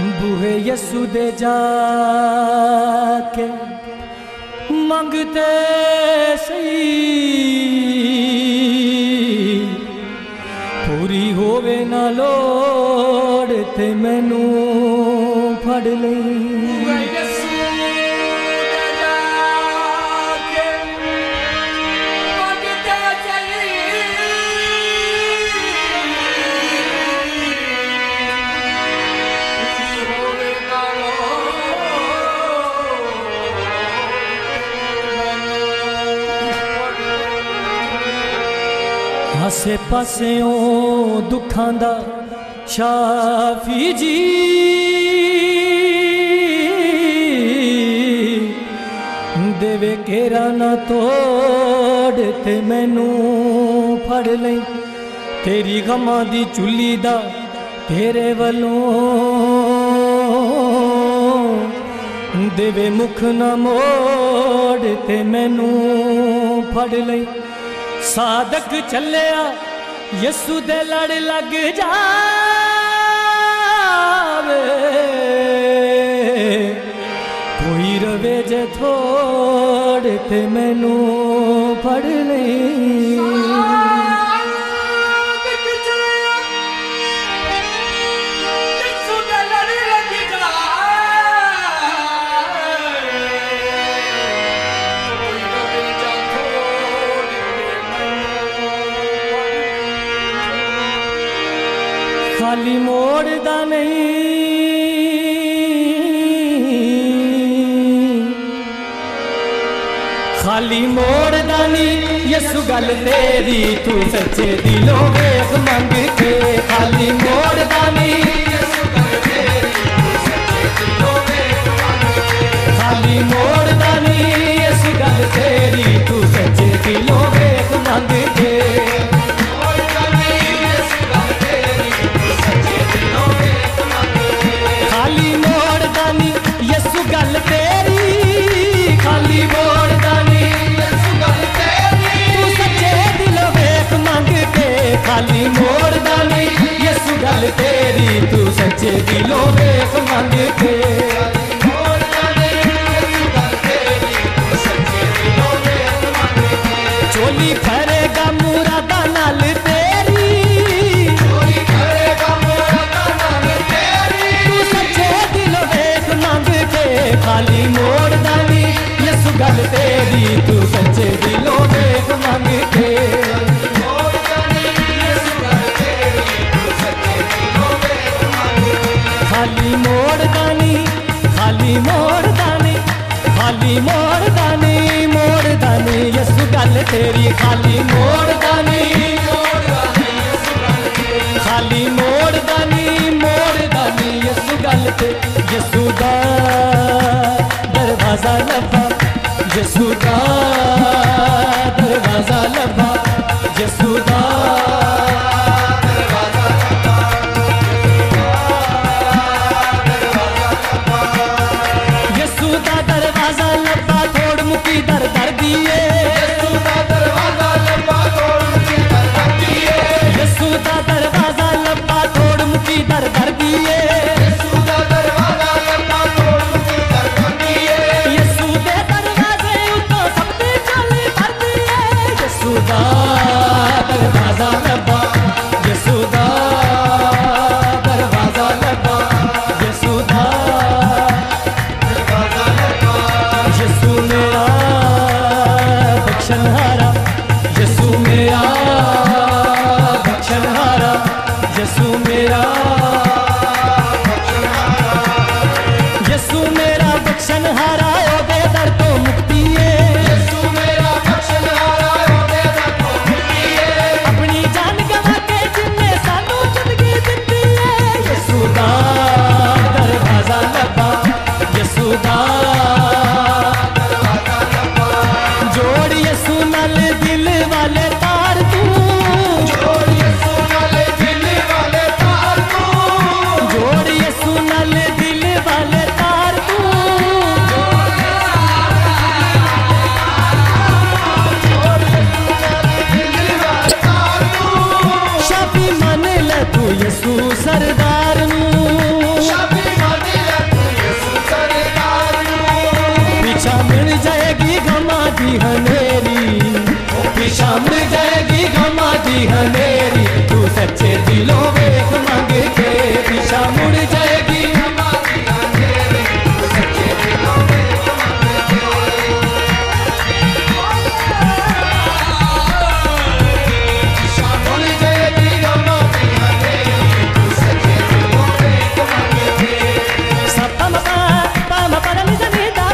बूहे यसु दे जाके मंगते सही पूरी होवे ना लोड़ ते मैनू फड़ ले। आसे पासे दुखां दा शाफी जी देवे केरा ना तोड़ ते मैनू फड़ ले तेरी गमां दी चुल्ली दा तेरे वलों देवे मुख ना मोड़ ते मैनू फड़ ले। साधक चलिया यसु दे लड़ लग जावे कोई रवे जे थोड़े ते मैनू फड़ ले। खाली मोड़दा नहीं खाली मोड़दा नहीं यसु गल तेरी तू सच्चे दिलों वेख मंग के खाली मोड़दा नहीं यसु गल तेरी तू सच्चे दिलों वेख मंग के खाली मोड़दा नहीं यसु गल तेरी तू सच्चे दिलों वेख मंग के। खाली मोड़दा नहीं यसु गल तेरी तू सच्चे दिलों वेख मंग के चोली फरेगा मुरादा नाल तेरी तू सच्चे दिलों वेख मंग के खाली मोड़दा नहीं यसु गल तेरी तू सच्चे दिलों वेख मंग के। मोड़दा नहीं यसु गल तेरी खाली मोड़दा नहीं यसु गल तेरी यसु दा दरवाजा लब्भा यसु दा दरवाजा लब्भा यसु दा तू यसु सरदार नू शाफी मान घमाधी हनेरी, की शाम में जाएगी घमाधी हनेरी, तू सच्चे दिलों में मांग के की शाम उड़ जाएगी घमाधी हनेरी, तू सच्चे दिलों में मांग के की शाम उड़ जाएगी घमाधी हनेरी, तू सच्चे दिलों में मांग के। सपना पामा परमिता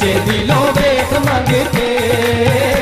सच्चे दिलों देख मांगते।